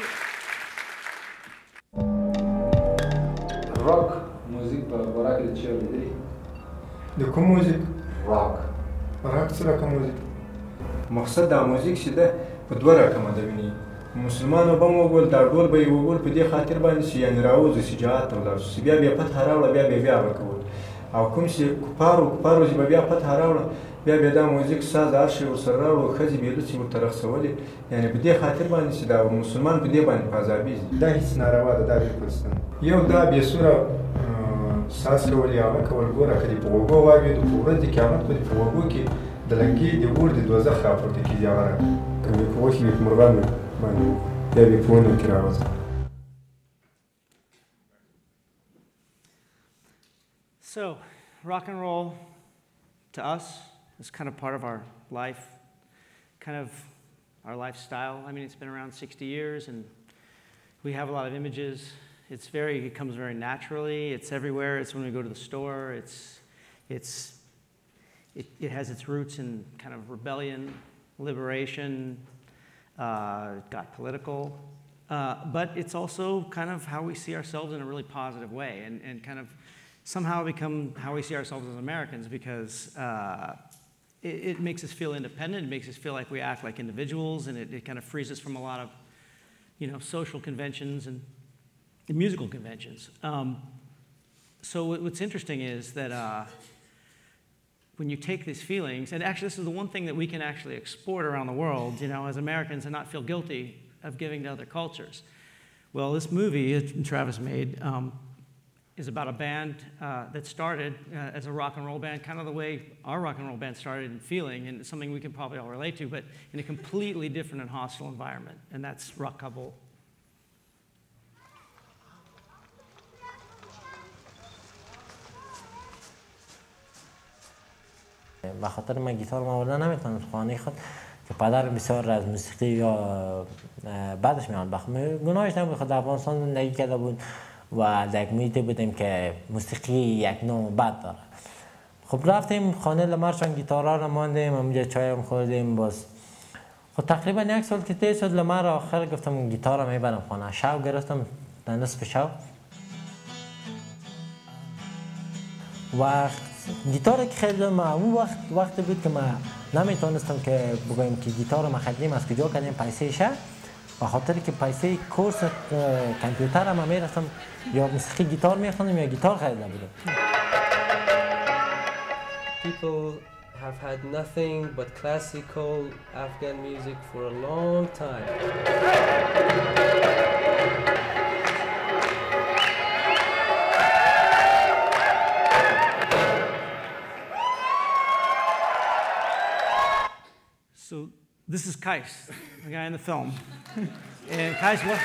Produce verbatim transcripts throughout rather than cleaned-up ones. you. Rock music برای کل چیار می‌دی؟ دکم موسیقی. Rock. Rock چرا کم موسیقی؟ مقصد دام موسیقی شده بدوره کم دنبی. مسلمانو با ما گول در گول بی و گول پدی خاطر بانیش یعنی راوزی سیجات ولار سیبیا بیا پت هراول بیا بیا بیا برکود. آوکمیش کپارو کپارو زیبا بیا پت هراول بیا بیا دام موسیقی ساز آرشه و سر راول خزی بیلو سی مترخ سوالی یعنی پدی خاطر بانیش داره و مسلمان پدی بانی پازابیز. دهیس نارواده داری کردن. یه ودا بیسورا ساز سوالی آمه که ولگورا کدی پوگو وایبی دو پوردی که آمد کدی پوگو کی دلنگی دیوردی دوازده خافرتی کی دیاره کمی کوچی میک مربانه. Я би понял кирауз. So, rock and roll to us is kind of part of our life, kind of our lifestyle. I mean, it's been around sixty years, and we have a lot of images. It's very, it comes very naturally. It's everywhere. It's when we go to the store. It's, it's, it, it has its roots in kind of rebellion, liberation. Uh, it got political, uh, but it's also kind of how we see ourselves in a really positive way, and, and kind of somehow become how we see ourselves as Americans, because uh, it, it makes us feel independent, it makes us feel like we act like individuals, and it, it kind of frees us from a lot of, you know, social conventions and, and musical conventions. Um, so what, what's interesting is that uh, when you take these feelings, and actually this is the one thing that we can actually export around the world, you know, as Americans, and not feel guilty of giving to other cultures. Well, this movie that Travis made um, is about a band uh, that started uh, as a rock and roll band, kind of the way our rock and roll band started in feeling, and it's something we can probably all relate to, but in a completely different and hostile environment, and that's RocKabul. به خاطر من گیتار معمولا نمیتونم خانه خود که پدر بسیار از موسیقی یا بعدش میاد بخم گناهش نبود خود افغانستان زندگی کرده بود و در یک محیطی بودیم که موسیقی یک نوع بد داره خب رفتیم خانه لمرشان گیتارها را ماندیم اونجا چای هم خوردیم باز خب تقریبا یک سال که طی شد لمر آخر گفتم گیتار را میبرم خانه شب گرفتم در نصف شب و گیتار که خریدم اون وقت وقتی بود که من نمیتونستم که بگویم که گیتار ما خریدیم از کجا کردیم پیسه شه به خاطر که پیسه کورس کامپیوتر ما میرفتم یا موسیقی گیتار میخوندم یا گیتار خریده بودم People have had nothing but classical Afghan music for a long time. So this is Qais, the guy in the film. And Qais, what?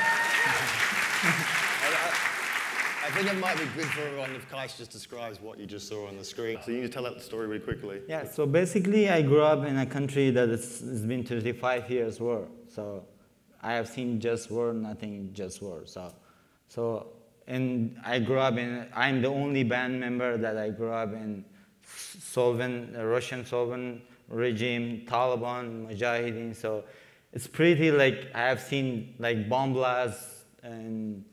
I think it might be good for everyone if Qais just describes what you just saw on the screen. So you need to tell that story really quickly. Yeah, so basically I grew up in a country that it's, it's been thirty-five years war. So I have seen just war, nothing just war. So, so and I grew up in, I'm the only band member that I grew up in Soviet, Russian Soviet, regime, Taliban, Mujahideen, so it's pretty like I have seen like bomb blasts and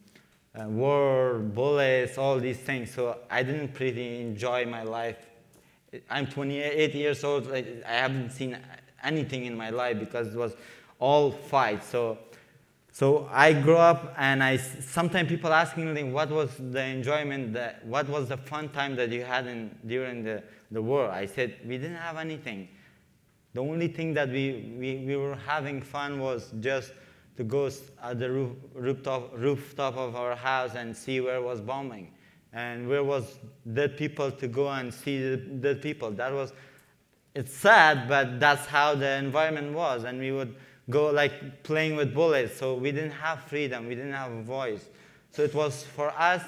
uh, war, bullets, all these things, so I didn't pretty enjoy my life. I'm twenty-eight years old, like, I haven't seen anything in my life because it was all fight. So, so I grew up and I, sometimes people ask me what was the enjoyment, that, what was the fun time that you had in, during the, the war? I said, we didn't have anything. The only thing that we, we, we were having fun was just to go at the roof, rooftop, rooftop of our house and see where was bombing and where was dead people to go and see the dead people. That was, it's sad, but that's how the environment was. And we would go like playing with bullets. So we didn't have freedom. We didn't have a voice. So it was for us,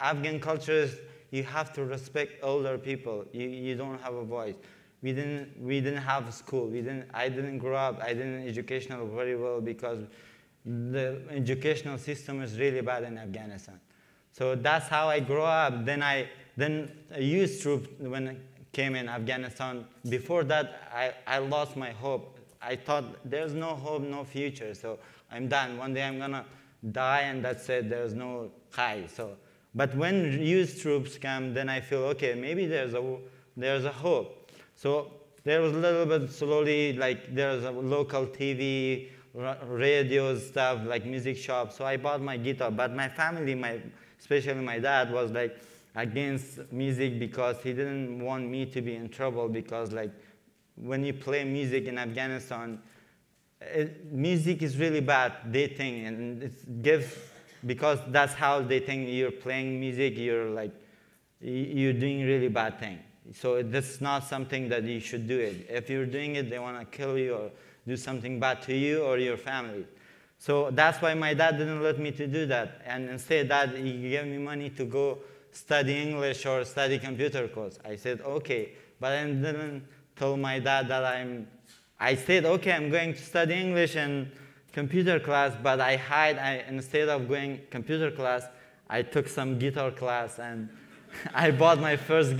Afghan cultures, you have to respect older people. You, you don't have a voice. We didn't, we didn't have school. We didn't, I didn't grow up. I didn't educational very well because the educational system is really bad in Afghanistan. So that's how I grew up. Then I, then a youth troop when I came in Afghanistan. Before that, I, I lost my hope. I I thought there's no hope, no future, so I'm done. One day I'm gonna die, and that's it. There's no high. So, but when youth troops come, then I feel okay. Maybe there's a there's a hope. So there was a little bit slowly, like there's a local T V, radio stuff, like music shop. So I bought my guitar, but my family, my especially my dad, was like against music because he didn't want me to be in trouble because like. When you play music in Afghanistan, it, music is really bad, they think, and it gives, because that's how they think you're playing music, you're like, you're doing really bad thing. So that's not something that you should do it. If you're doing it, they want to kill you or do something bad to you or your family. So that's why my dad didn't let me to do that. And instead, Dad, he gave me money to go study English or study computer course. I said, okay, but I didn't told my dad that I'm, I said, okay, I'm going to study English and computer class, but I hide, I, instead of going computer class, I took some guitar class and I bought my first,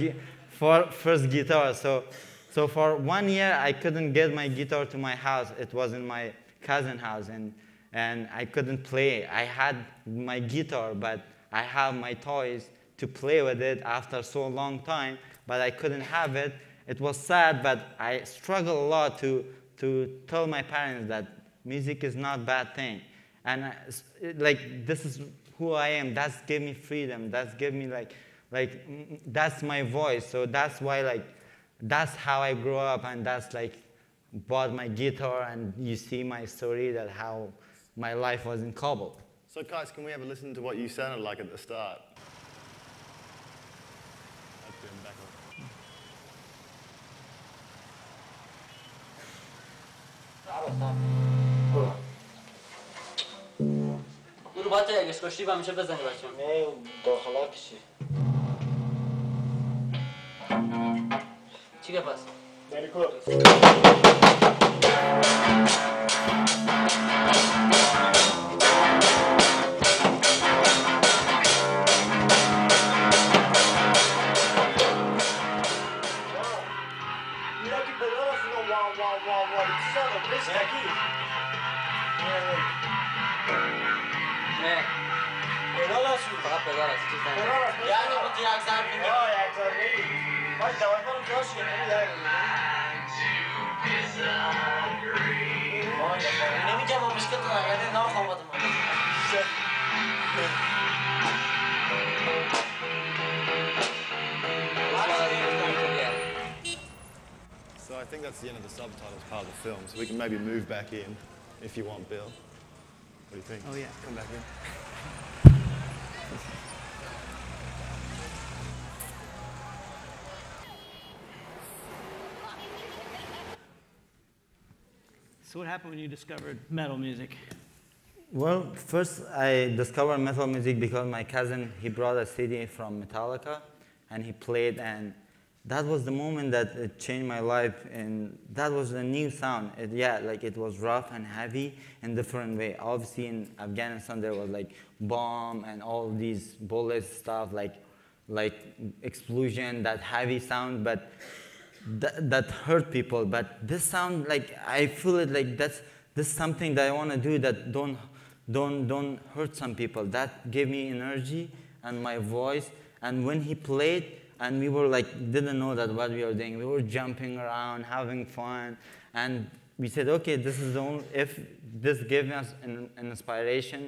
for, first guitar. So, so for one year, I couldn't get my guitar to my house. It was in my cousin's house, and, and I couldn't play. I had my guitar, but I have my toys to play with it after so long time, but I couldn't have it. It was sad, but I struggled a lot to, to tell my parents that music is not a bad thing. And I, like, this is who I am. That's gave me freedom. That's gave me like, like, that's my voice. So that's why, like, that's how I grew up. And that's like, bought my guitar. And you see my story that how my life was in Kabul. So guys, can we have a listen to what you sounded like at the start? اونو باید اگرش کشتی با میشه بزنی بچه هم نه داخلا کشی چی که پس؟ داری کار So I think that's the end of the subtitles part of the film, so we can maybe move back in if you want, Bill. What do you think? Oh yeah. Come back in. So what happened when you discovered metal music? Well, first I discovered metal music because my cousin, he brought a C D from Metallica and he played, and that was the moment that it changed my life, and that was a new sound. It, yeah, like it was rough and heavy in different way. Obviously in Afghanistan there was like bomb and all these bullet stuff, like, like explosion, that heavy sound, but That, that hurt people, but this sound, like I feel it, like that's this is something that I want to do that don't don't don't hurt some people. That gave me energy and my voice. And when he played, and we were like didn't know that what we were doing. We were jumping around, having fun, and we said, okay, this is the only, if this gave us an, an inspiration,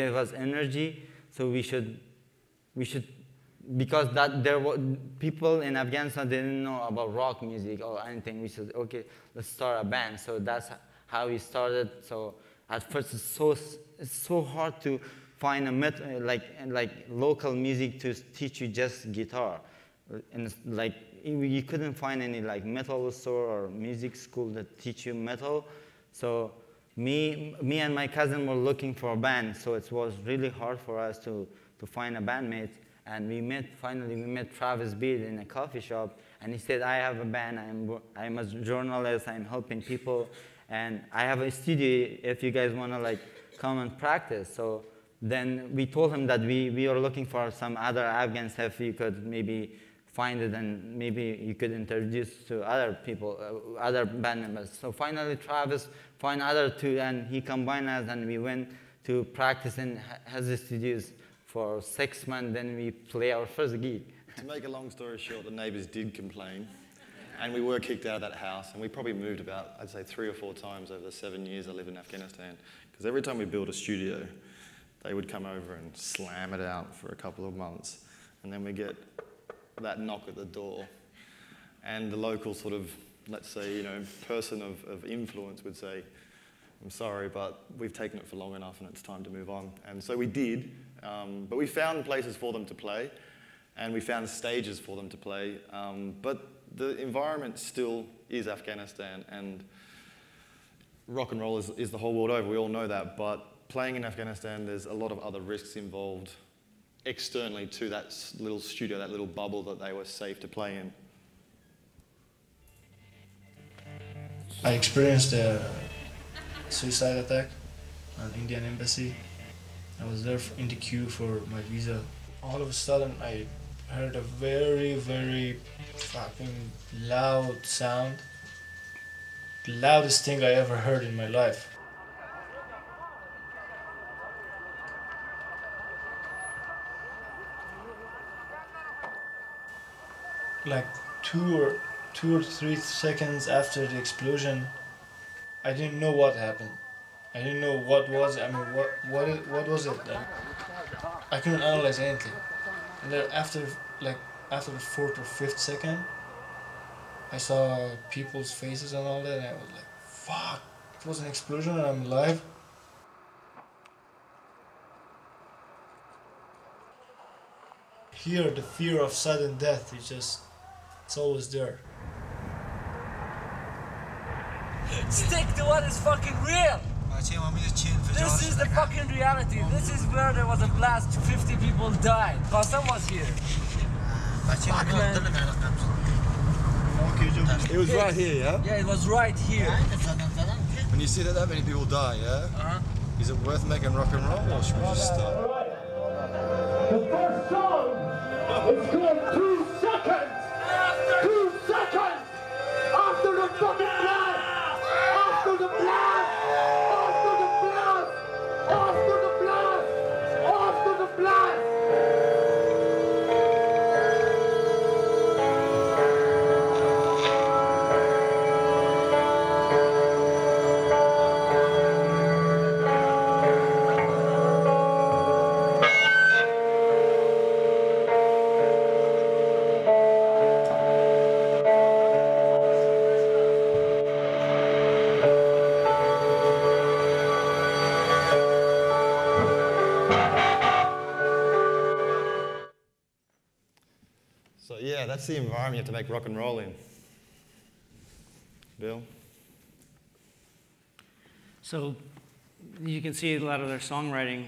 gave us energy, so we should we should. Because that there were people in Afghanistan didn't know about rock music or anything. We said, okay, let's start a band. So that's how we started. So at first, it's so it's so hard to find a like like local music to teach you just guitar, and like you couldn't find any like metal store or music school that teach you metal. So me me and my cousin were looking for a band. So it was really hard for us to to find a bandmate. And we met, finally, we met Travis Beard in a coffee shop, and he said, I have a band, I'm, I'm a journalist, I'm helping people, and I have a studio if you guys want to like come and practice. So then we told him that we, we are looking for some other Afghans, if you could maybe find it, and maybe you could introduce to other people, uh, other band members. So finally, Travis find other two, and he combined us, and we went to practice in Hazy Studios for six months. Then we play our first gig. To make a long story short, the neighbors did complain, and we were kicked out of that house. And we probably moved about, I'd say, three or four times over the seven years I lived in Afghanistan, because every time we built a studio, they would come over and slam it out for a couple of months, and then we get that knock at the door, and the local sort of, let's say, you know, person of, of influence would say, I'm sorry, but we've taken it for long enough and it's time to move on. And so we did, um, but we found places for them to play, and we found stages for them to play, um, but the environment still is Afghanistan, and rock and roll is, is the whole world over, we all know that, but playing in Afghanistan, there's a lot of other risks involved externally to that little studio, that little bubble that they were safe to play in. I experienced a suicide attack on the Indian embassy. I was there in the queue for my visa. All of a sudden, I heard a very, very fucking loud sound. The loudest thing I ever heard in my life. Like two or two or three seconds after the explosion, I didn't know what happened. I didn't know what was it. I mean, what what it, what was it? Like, I couldn't analyze anything. And then after like after the fourth or fifth second, I saw people's faces and all that, and I was like, "Fuck! It was an explosion, and I'm alive." Here, the fear of sudden death is just. It's always there. Stick to what is fucking real! This is the fucking reality. This is where there was a blast, fifty people died. Qasem was here. It was right here, yeah? Yeah, it was right here. When you see that that many people die, yeah? Uh-huh. Is it worth making rock and roll, or should we just stop? The first song is called Two Seconds! Two seconds after the fucking blast! After the blast! After the blast! After the blast! After the blast! That's the environment you have to make rock and roll in. Bill? So you can see a lot of their songwriting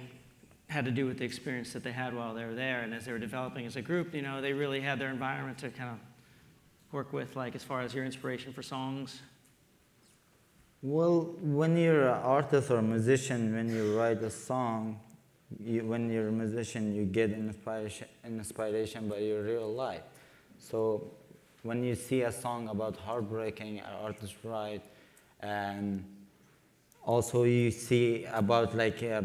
had to do with the experience that they had while they were there. And as they were developing as a group, you know, they really had their environment to kind of work with, like as far as your inspiration for songs. Well, when you're an artist or a musician, when you write a song, you, when you're a musician, you get inspiration, inspiration by your real life. So when you see a song about heartbreaking, an artist write, and also you see about like a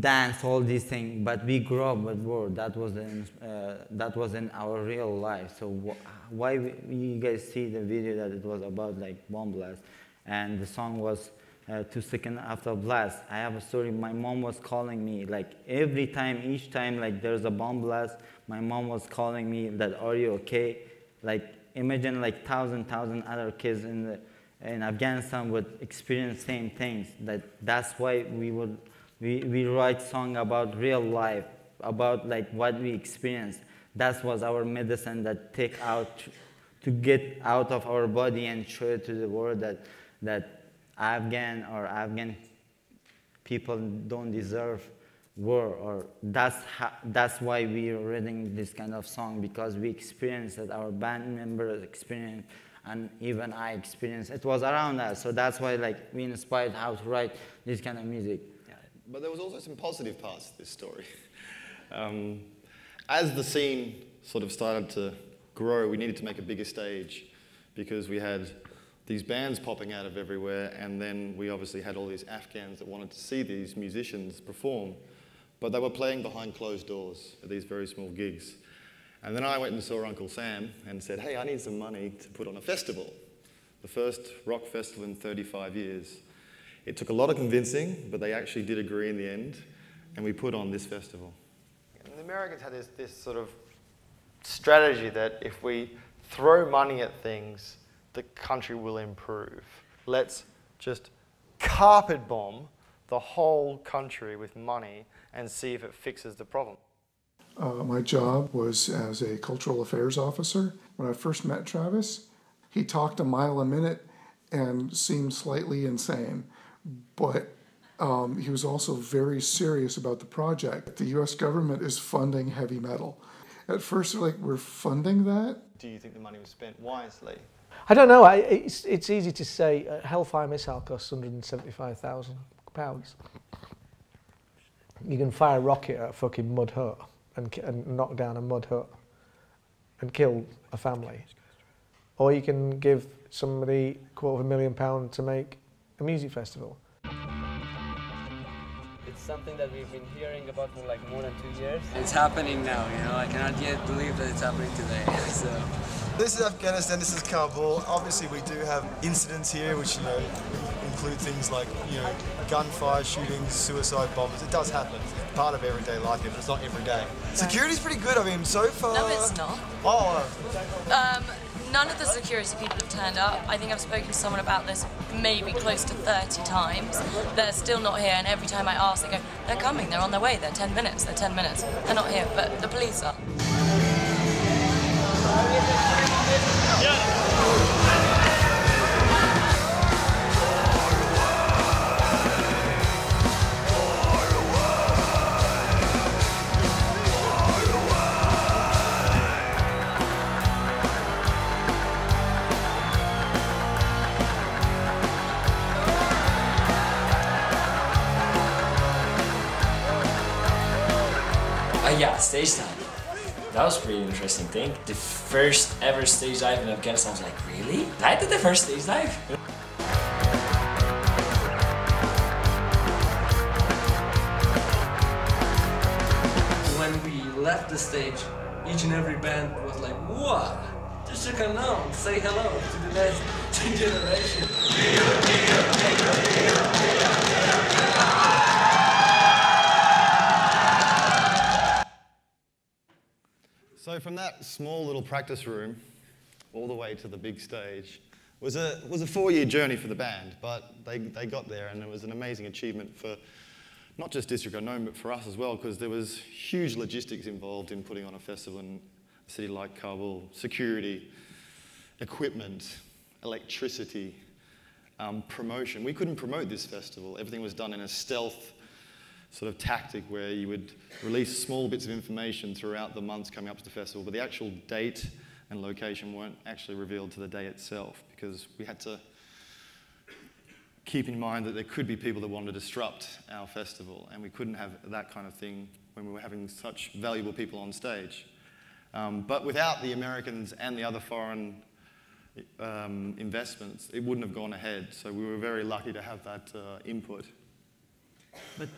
dance, all these things. But we grew up with word. That was in uh, that was in our real life. So wh why we, you guys see the video that it was about like bomb blast, and the song was uh, Two Seconds After Blast. I have a story. My mom was calling me like every time, each time like there's a bomb blast. My mom was calling me that, are you okay? Like, imagine like thousand, thousand other kids in, the, in Afghanistan would experience same things. That, that's why we, would, we, we write song about real life, about like what we experienced. That was our medicine that take out, to get out of our body and show it to the world that, that Afghan or Afghan people don't deserve war, or that's how, that's why we are writing this kind of song, because we experienced it, our band members experienced, and even I experienced. It was around us, so that's why like we inspired how to write this kind of music. Yeah. But there was also some positive parts to this story. Um, as the scene sort of started to grow, we needed to make a bigger stage because we had these bands popping out of everywhere, and then we obviously had all these Afghans that wanted to see these musicians perform, but they were playing behind closed doors at these very small gigs. And then I went and saw Uncle Sam and said, hey, I need some money to put on a festival, the first rock festival in thirty-five years. It took a lot of convincing, but they actually did agree in the end, and we put on this festival. And the Americans had this, this sort of strategy that if we throw money at things, the country will improve. Let's just carpet bomb the whole country with money and see if it fixes the problem. Uh, my job was as a cultural affairs officer. When I first met Travis, he talked a mile a minute and seemed slightly insane. But um, he was also very serious about the project. The U S government is funding heavy metal. At first, they're like, we're funding that? Do you think the money was spent wisely? I don't know. I, it's, it's easy to say. A Hellfire missile costs one hundred seventy-five thousand pounds. You can fire a rocket at a fucking mud hut and, and knock down a mud hut and kill a family. Or you can give somebody a quarter of a million pounds to make a music festival. It's something that we've been hearing about for like more than two years. It's happening now, you know, I cannot yet believe that it's happening today, so. This is Afghanistan, this is Kabul. Obviously we do have incidents here which, you know, include things like, you know, gunfire, shootings, suicide bombers. It does happen. It's part of everyday life here, but it's not every day. Security's pretty good, I mean, so far. No, it's not. Oh. Um, None of the security people have turned up. I think I've spoken to someone about this maybe close to thirty times. They're still not here, and every time I ask, they go, they're coming, they're on their way, they're ten minutes, they're ten minutes. They're not here, but the police are. Yeah, stage time. That was a pretty interesting thing. The first ever stage dive in Afghanistan, I was like, really? I did the first stage dive? When we left the stage, each and every band was like, what? District Unknown, say hello to the next generation. So from that small little practice room all the way to the big stage was a, was a four-year journey for the band, but they, they got there, and it was an amazing achievement for not just District Unknown, but for us as well, because there was huge logistics involved in putting on a festival in a city like Kabul. Security, equipment, electricity, um, promotion. We couldn't promote this festival. Everything was done in a stealth sort of tactic where you would release small bits of information throughout the months coming up to the festival, but the actual date and location weren't actually revealed to the day itself, because we had to keep in mind that there could be people that wanted to disrupt our festival, and we couldn't have that kind of thing when we were having such valuable people on stage. Um, but without the Americans and the other foreign um, investments, it wouldn't have gone ahead, so we were very lucky to have that uh, input. But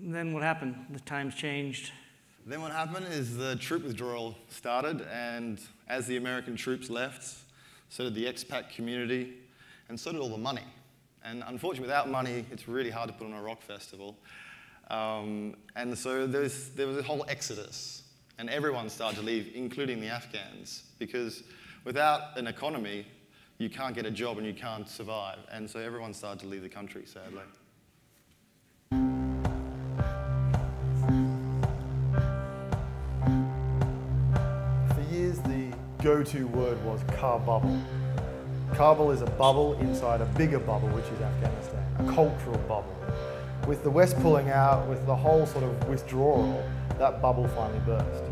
then what happened? The times changed. Then what happened is the troop withdrawal started, and as the American troops left, so did the expat community, and so did all the money. And unfortunately, without money, it's really hard to put on a rock festival. Um, and so there's, there was a whole exodus, and everyone started to leave, including the Afghans, because without an economy, you can't get a job and you can't survive. And so everyone started to leave the country, sadly. Go-to word was Karbubble. Karbubble is a bubble inside a bigger bubble, which is Afghanistan, a cultural bubble. With the West pulling out, with the whole sort of withdrawal, that bubble finally burst.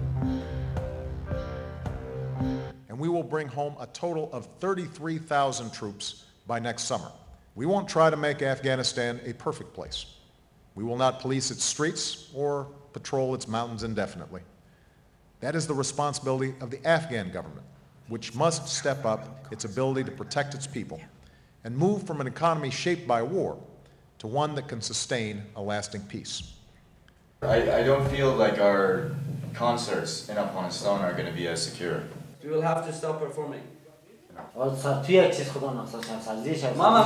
And we will bring home a total of thirty-three thousand troops by next summer. We won't try to make Afghanistan a perfect place. We will not police its streets or patrol its mountains indefinitely. That is the responsibility of the Afghan government, which must step up its ability to protect its people and move from an economy shaped by war to one that can sustain a lasting peace. I, I don't feel like our concerts in Afghanistan are going to be as secure. We will have to stop performing. Mama,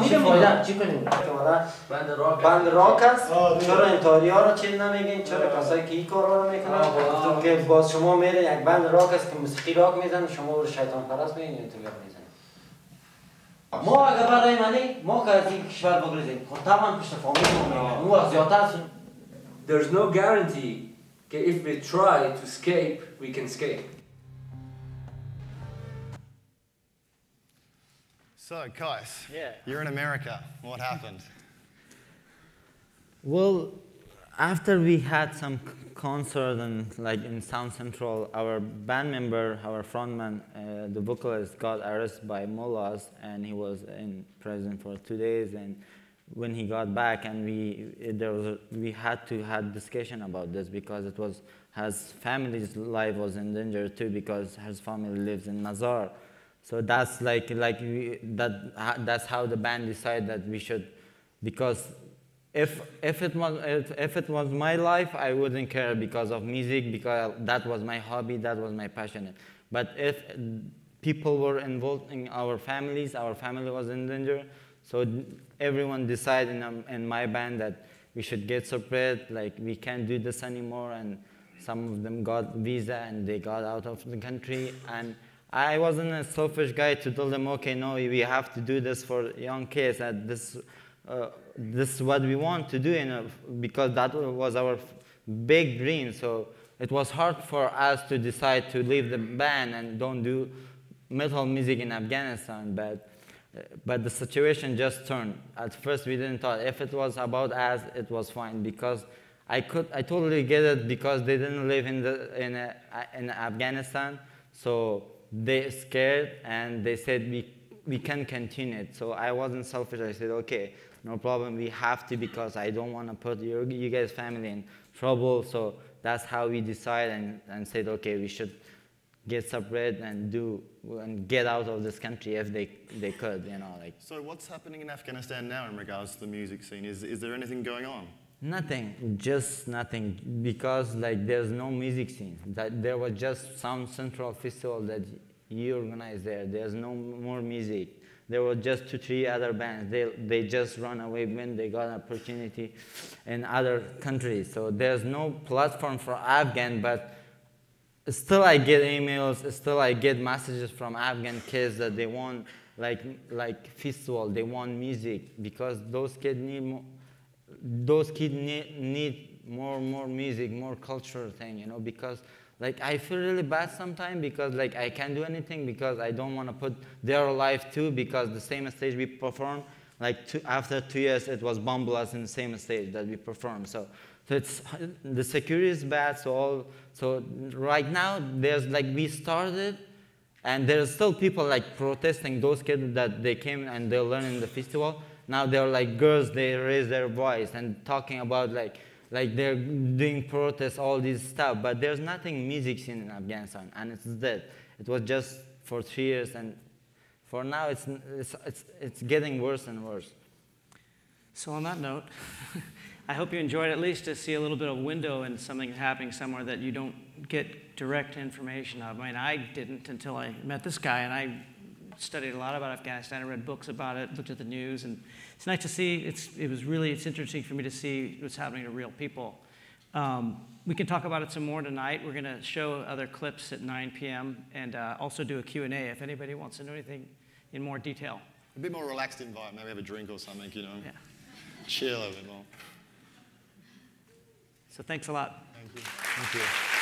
میریم باید چی کنیم؟ بند راک هست؟ چرا انتحاری ها رو چیز نمیگین؟ چرا کسایی که این کار رو میکنن؟ تو که باز شما میره یک بند راک هست که موسیقی راک میزن شما رو شیطان پرست میگین یا انتحار میزن. ما اگر برای منی ما که از این کشور بگریزیم خودمان پشت فامیل ما مو از زیادت هست. There's no guarantee that if we try to escape, we can escape. So, Qais, yeah. You're in America. What happened? Well, after we had some concert and like in Sound Central, our band member, our frontman, uh, the vocalist, got arrested by mullahs, and he was in prison for two days. And when he got back, and we there was a, we had to had discussion about this because it was his family's life was in danger too because his family lives in Mazar. So that's like like we, that that's how the band decided that we should, because if if it was if, if it was my life I wouldn't care because of music, because that was my hobby, that was my passion. But if people were involved in our families, our family was in danger. So everyone decided in, in my band that we should get separate. Like we can't do this anymore. And some of them got visa and they got out of the country. And I wasn't a selfish guy to tell them, okay, no, we have to do this for young kids. That this, uh, this is what we want to do, you know, because that was our big dream. So it was hard for us to decide to leave the band and don't do metal music in Afghanistan. But but the situation just turned. At first, we didn't thought if it was about us, it was fine because I could, I totally get it because they didn't live in the in a, in Afghanistan, so. They scared and they said we we can continue it. So I wasn't selfish. I said okay, no problem. We have to because I don't want to put your you guys' family in trouble. So that's how we decided and, and said okay, we should get separate and do and get out of this country if they they could, you know, like. So what's happening in Afghanistan now in regards to the music scene? Is is there anything going on? Nothing, just nothing, because like there's no music scene. That there was just some Central festival that you organized there. There's no more music. There were just two, three other bands. They they just run away when they got an opportunity in other countries. So there's no platform for Afghan. But still, I get emails. Still, I get messages from Afghan kids that they want like like festival. They want music because those kids need more. Those kids need, need more, more music, more cultural thing, you know, because like I feel really bad sometimes because like I can't do anything because I don't want to put their life too because the same stage we perform, like two, after two years it was bomb blast in the same stage that we performed. So, so it's, the security is bad, so, all, so right now there's like we started and there's still people like protesting those kids that they came and they learn in the festival. Now they're like girls, they raise their voice and talking about like, like they're doing protests, all this stuff, but there's nothing music scene in Afghanistan, and it's dead. It was just for three years, and for now it's, it's, it's, it's getting worse and worse. So on that note, I hope you enjoyed at least to see a little bit of window in something happening somewhere that you don't get direct information of. I mean, I didn't until I met this guy, and I studied a lot about Afghanistan. I read books about it, looked at the news, and it's nice to see. It's, it was really, it's interesting for me to see what's happening to real people. Um, we can talk about it some more tonight. We're going to show other clips at nine P M and uh, also do a Q and A if anybody wants to know anything in more detail. A bit more relaxed environment, maybe have a drink or something, you know. Yeah. Chill a bit more. So thanks a lot. Thank you. Thank you.